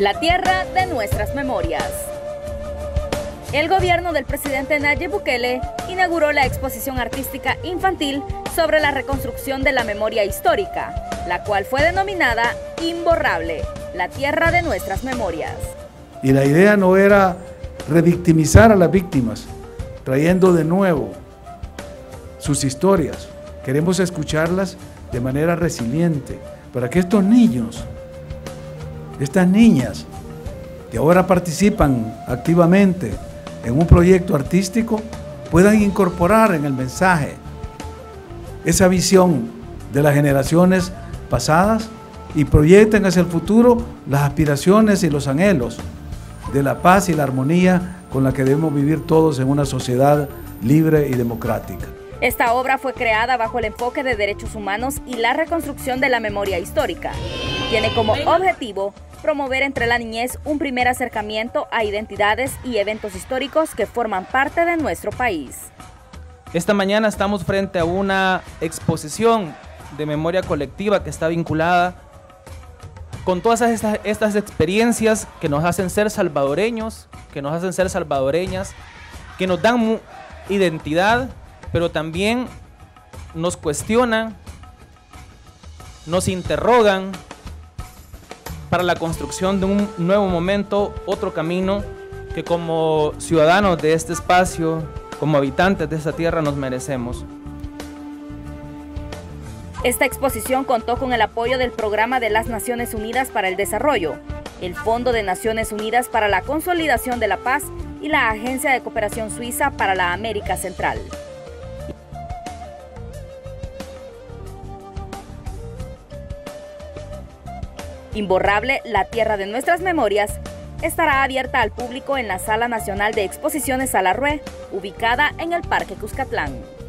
la tierra de nuestras memorias. El gobierno del presidente Nayib Bukele inauguró la exposición artística infantil sobre la reconstrucción de la memoria histórica, la cual fue denominada Imborrable, la tierra de nuestras memorias. Y la idea no era revictimizar a las víctimas, trayendo de nuevo sus historias. Queremos escucharlas de manera resiliente, para que estos niños, estas niñas, que ahora participan activamente en un proyecto artístico, puedan incorporar en el mensaje esa visión de las generaciones pasadas y proyecten hacia el futuro las aspiraciones y los anhelos de la paz y la armonía con la que debemos vivir todos en una sociedad libre y democrática. Esta obra fue creada bajo el enfoque de derechos humanos y la reconstrucción de la memoria histórica. Tiene como objetivo promover entre la niñez un primer acercamiento a identidades y eventos históricos que forman parte de nuestro país. Esta mañana estamos frente a una exposición de memoria colectiva que está vinculada con todas estas experiencias que nos hacen ser salvadoreños, que nos hacen ser salvadoreñas, que nos dan identidad, pero también nos cuestionan, nos interrogan, para la construcción de un nuevo momento, otro camino que como ciudadanos de este espacio, como habitantes de esta tierra nos merecemos. Esta exposición contó con el apoyo del Programa de las Naciones Unidas para el Desarrollo, el Fondo de Naciones Unidas para la Consolidación de la Paz y la Agencia de Cooperación Suiza para la América Central. Imborrable, la tierra de nuestras memorias, estará abierta al público en la Sala Nacional de Exposiciones Alarrué, ubicada en el Parque Cuscatlán.